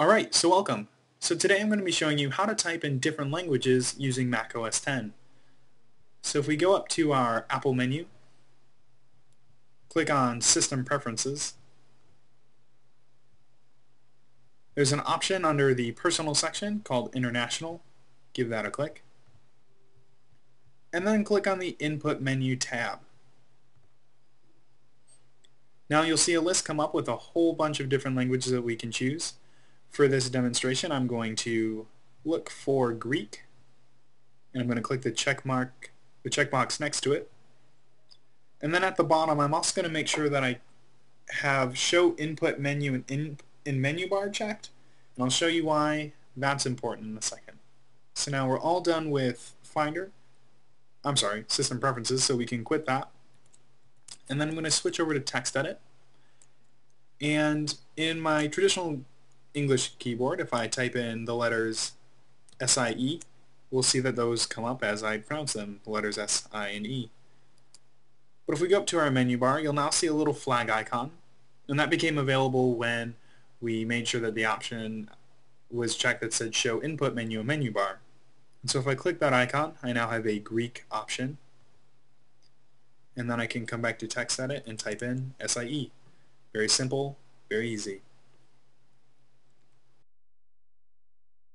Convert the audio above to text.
Alright, so welcome. So today I'm going to be showing you how to type in different languages using Mac OS X. So if we go up to our Apple menu, click on System Preferences, there's an option under the Personal section called International. Give that a click. And then click on the Input Menu tab. Now you'll see a list come up with a whole bunch of different languages that we can choose. For this demonstration, I'm going to look for Greek, and I'm going to click the checkbox next to it. And then at the bottom, I'm also going to make sure that I have Show Input Menu and in Menu Bar checked, and I'll show you why that's important in a second. So now we're all done with System Preferences, so we can quit that. And then I'm going to switch over to Text Edit. And in my traditional English keyboard, if I type in the letters SIE, we'll see that those come up as I pronounce them, the letters S, I, and E. But if we go up to our menu bar, you'll now see a little flag icon, and that became available when we made sure that the option was checked that said Show Input Menu and Menu Bar. And so if I click that icon, I now have a Greek option, and then I can come back to Text Edit and type in SIE. Very simple, very easy.